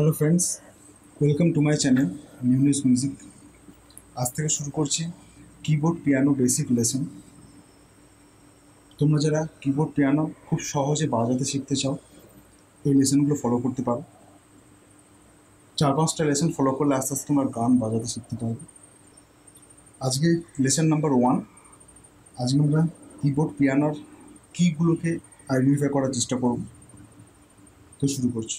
Hello friends, welcome to my channel Newness Music. আজ থেকে শুরু করছি কিবোর্ড পিয়ানো বেসিক লেসন। তোমরা যারা কিবোর্ড পিয়ানো খুব সহজে বাজাতে শিখতে চাও, এই লেসনগুলো ফলো করতে পারো। 4-5টা লেসন ফলো করলে আস্তে আস্তে তোমরা গান বাজাতে শিখতে পারবে। আজকে লেসন নাম্বার 1। আজকে আমরা কিবোর্ড পিয়ানোর কীগুলোকে আইডেন্টিফাই করার চেষ্টা করব। তো শুরু করছি।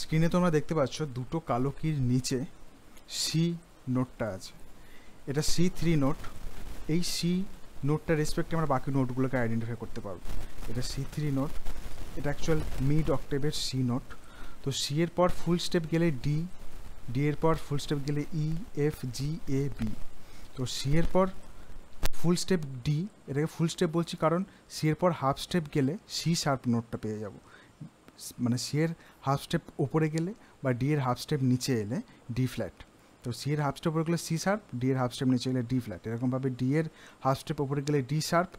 স্ক্রিনে তোমরা দেখতে পাচ্ছ দুটো কালো কির নিচে সি নোটটা আছে, এটা C3 নোট। এই সি নোটটা রেসপেক্টে আমরা বাকি নোটগুলোকে আইডেন্টিফাই করতে পারব। এটা C3 নোট, এটা অ্যাকচুয়াল মিড অক্টেভের সি নোট। তো সি এর পর ফুল স্টেপ গেলে ডি, ডি এর পর ফুল স্টেপ গেলে E, F, G, A, B. তো সি এর পর ফুল স্টেপ ডি, এটাকে ফুল স্টেপ বলছি কারণ সি এর পর হাফ স্টেপ গেলে সি শার্প নোটটা পেয়ে যাব। মানে সি এর হাফ স্টেপ ওপরে গেলে বা ডি এর হাফ স্টেপ নিচে এলে ডি ফ্ল্যাট। তো সি এর হাফ স্টেপ ওপরে গেলে সি শার্প, ডি এর হাফ স্টেপ নিচে এলে ডি ফ্ল্যাট। এরকমভাবে ডি এর হাফ স্টেপ ওপরে গেলে ডি শার্প,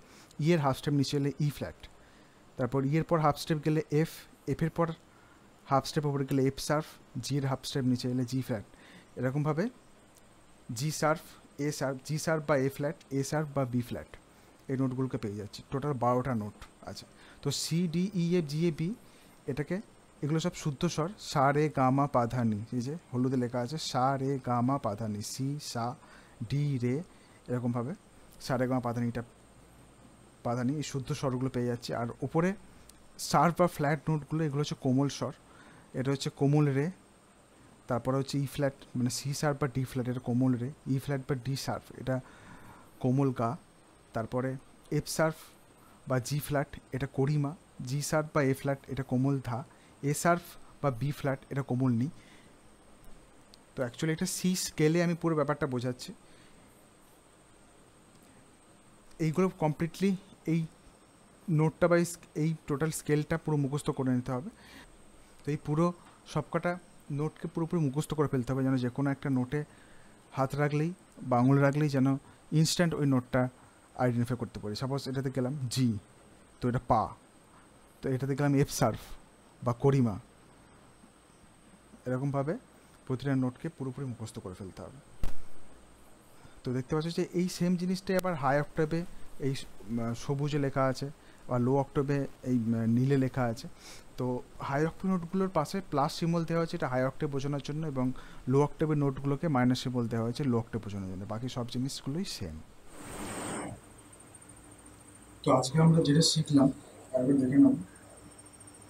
ই এর হাফ স্টেপ নিচে এলে ই ফ্ল্যাট। তারপর ই এর পর হাফ স্টেপ গেলে এফ, এফ এর পর হাফ স্টেপ ওপরে গেলে এফ শার্প, জি এর হাফ স্টেপ নিচে এলে জি ফ্ল্যাট। এরকমভাবে G sharp, A sharp, G sharp বা এ ফ্ল্যাট, এ শার্প বা বি ফ্ল্যাট, এই নোটগুলোকে পেয়ে যাচ্ছি। টোটাল 12টা নোট আছে। তো C, D, E, F, G, A, B, এটাকে এগুলো সব শুদ্ধ স্বর। সা, রে, গা, মা, পা, ধা, নি। এই যে হলুদে লেখা আছে সা, রে, গা, মা, পা, ধা, নি, সি, সা, ডি, রে। এরকমভাবে সা, রে, গা, মা, পা, ধা, নিটা, পা, ধা, নি, এই শুদ্ধ স্বরগুলো পেয়ে যাচ্ছি। আর ওপরে শার্প বা ফ্ল্যাট নোটগুলো, এগুলো হচ্ছে কোমল স্বর। এটা হচ্ছে কোমল রে, তারপরে হচ্ছে ই ফ্ল্যাট মানে সি শার্প বা ডি ফ্ল্যাট, এটা কোমল রে। ই ফ্ল্যাট বা ডি শার্প, এটা কোমল গা। তারপরে এফ শার্প বা জি ফ্ল্যাট, এটা করিমা। জি শার্প বা এ ফ্ল্যাট, এটা কোমল ধা। এ শার্প বা বি ফ্ল্যাট, এটা কোমল নি। তো অ্যাকচুয়ালি এটা সি স্কেলে আমি পুরো ব্যাপারটা বোঝাচ্ছি। এইগুলো কমপ্লিটলি এই নোটটা বা এই টোটাল স্কেলটা পুরো মুখস্থ করে নিতে হবে। তো এই পুরো সবকটা নোটকে পুরোপুরি মুখস্থ করে ফেলতে হবে, যেন যে কোনো একটা নোটে হাত রাখলেই বা আঙুল রাখলেই যেন ইনস্ট্যান্ট ওই নোটটা আইডেন্টিফাই করতে পারি। সাপোজ এটাতে গেলাম জি, তো এটা পা। তো এটাতে গেলাম এফ শার্প বা করিমা। এরকমভাবে প্রতিটা নোটকে পুরোপুরি মুখস্থ করে ফেলতে হবে। তো দেখতে পাচ্ছ যে এই সেম জিনিসটাই আবার হাই অক্টেভে এই সবুজে লেখা আছে বা লো অক্টেভে এই নীলে লেখা আছে। তো হাই অক্টেভ নোটগুলোর পাশে প্লাস সিম্বল দেওয়া হয়েছে, এটা হাই অক্টেভ বোঝানোর জন্য, এবং লো অক্টেভের নোটগুলোকে মাইনাস সিম্বল দেওয়া হয়েছে লো অক্টেভ বোঝানোর জন্য। বাকি সব জিনিসগুলোই সেম। তো আজকে আমরা যেটা শিখলাম একবার দেখে নেব।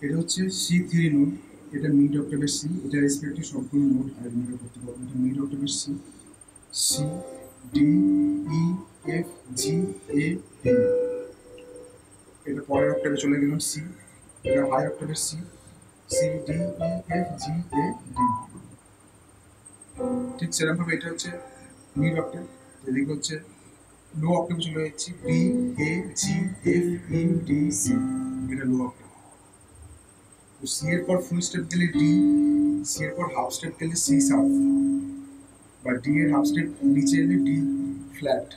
এটা হচ্ছে C3 নোট, এটা মিড অক্টেভের সি। এটা রেসপেক্টিভ সবগুলো নোট আইডেন্টিফাই করতে পারবো। এটা মিড অক্টেভের C, C, D, E, F, G, A, B. এটা পরের অক্টেভে চলে গেলাম সি, এটা হাই অক্টেভের C, C, D, E, F, G, A, D. ঠিক সেরকমভাবে এটা হচ্ছে মিড অক্টেভ, এদিকে হচ্ছে লো অক্টেভে চলে যাচ্ছি B, A, G, F, E, D, C. এটা লো অক্টেভ। তো সি এর পর ফুল স্টেপ গেলে ডি, সি এর পর হাফ স্টেপ গেলে সি শার্প, বা ডি এর হাফ স্টেপ নিচে এলে ডি ফ্ল্যাট।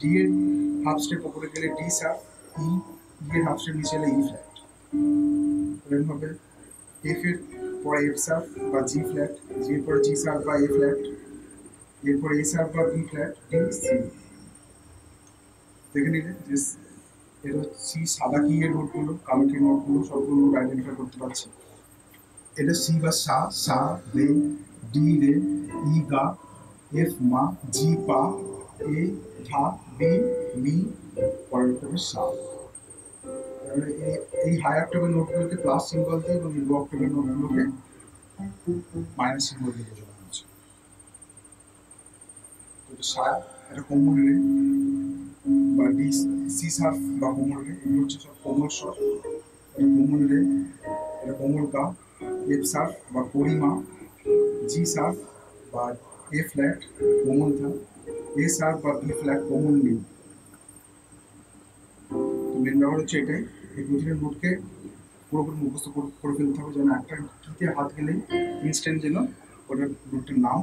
ডি এর হাফ স্টেপ উপরে গেলে ডি শার্প, ই, ই এর হাফ স্টেপ নিচে এলে ই ফ্ল্যাট। এরকমভাবে এফ এর পরে এফ শার্প বা জি ফ্ল্যাট, জি এর পরে জি শার্প বা এ ফ্ল্যাট, এরপর এ শার্প বা বি ফ্ল্যাট, ডি, সি। দেখে নিলে যে এটা সি সাদা কি এর নোটগুলো, কালো কি নোটগুলো, সবগুলো নোট আইডেন্টিফাই করতে পারছি। এটা সি বা সা, সা রে, ডি রে, ই গা, এফ মা, জি পা, এ ধা, বি মি, পরের অক্টেভের সা। এই হাই অক্টেভের নোটগুলোকে প্লাস সিম্বল দিয়ে এবং লো অক্টেভের নোটগুলোকে মাইনাস সিম্বল দিয়ে বোঝানো হচ্ছে। এটা সা, এটা কোমল রে বা ডি, সি শার্প বা কোমল রে, এগুলো হচ্ছে সব কোমল স্বর। এটা কোমল রে, এটা কোমল গা, এফ শার্প বা করিমা, জি শার্প বা এ ফ্ল্যাট কোমল থা, এ শার্প বা বি ফ্ল্যাট কোমল নি। তো মেন ব্যাপার হচ্ছে এটাই, এই প্রতিটা নোটকে পুরোপুরি মুখস্থ করে ফেলতে হবে, যেন একটা কিতে হাত গেলেই ইনস্ট্যান্ট যেন ওটার নোটটার নাম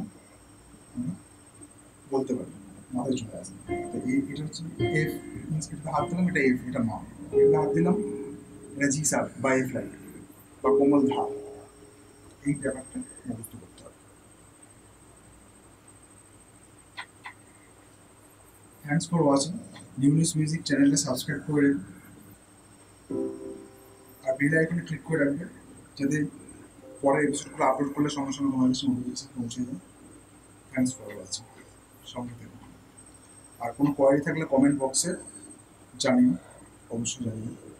বলতে পারি। knowledge was. If means it had done it if it amount. It had done Rajisa by flight. But Komal Dhar. Eight director moved to the third. Thanks for watching. Newness Music channel is subscribed to it. Bell icon click on it. Jade পরে এপিসোডগুলো upload করলে সঙ্গে সঙ্গে তোমার কাছে notification পৌঁছে যাবে। Thanks for watching, সঙ্গে থাকুন। আর কোনো কোয়ারি থাকলে কমেন্ট বক্সে জানিও, অবশ্যই জানিও।